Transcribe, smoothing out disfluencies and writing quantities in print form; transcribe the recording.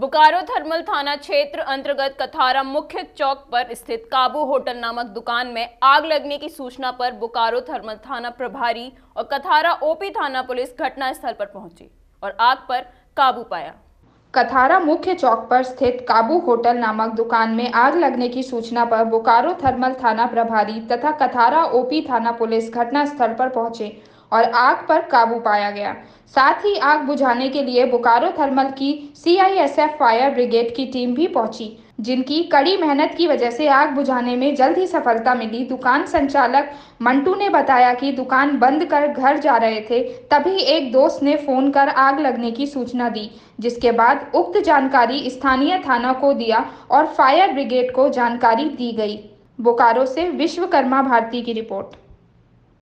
Bokaro thermal थाना क्षेत्र अंतर्गत कथारा मुख्य चौक पर स्थित काबू होटल नामक दुकान में आग लगने की सूचना पर बोकारो थर्मल थाना प्रभारी और कथारा ओपी थाना पुलिस घटनास्थल पर पहुंची और आग पर काबू पाया। कथारा मुख्य चौक पर स्थित काबू होटल नामक दुकान में आग लगने की सूचना पर बोकारो थर्मल थाना प्रभारी तथा कथारा ओपी थाना पुलिस घटनास्थल पर पहुंचे और आग पर काबू पाया गया। साथ ही आग बुझाने के लिए बोकारो थर्मल की सीआईएसएफ फायर ब्रिगेड की टीम भी पहुंची, जिनकी कड़ी मेहनत की वजह से आग बुझाने में जल्द ही सफलता मिली। दुकान संचालक मंटू ने बताया कि दुकान बंद कर घर जा रहे थे, तभी एक दोस्त ने फोन कर आग लगने की सूचना दी, जिसके बाद उक्त जानकारी स्थानीय थाना को दिया और फायर ब्रिगेड को जानकारी दी गई। बोकारो से विश्वकर्मा भारती की रिपोर्ट।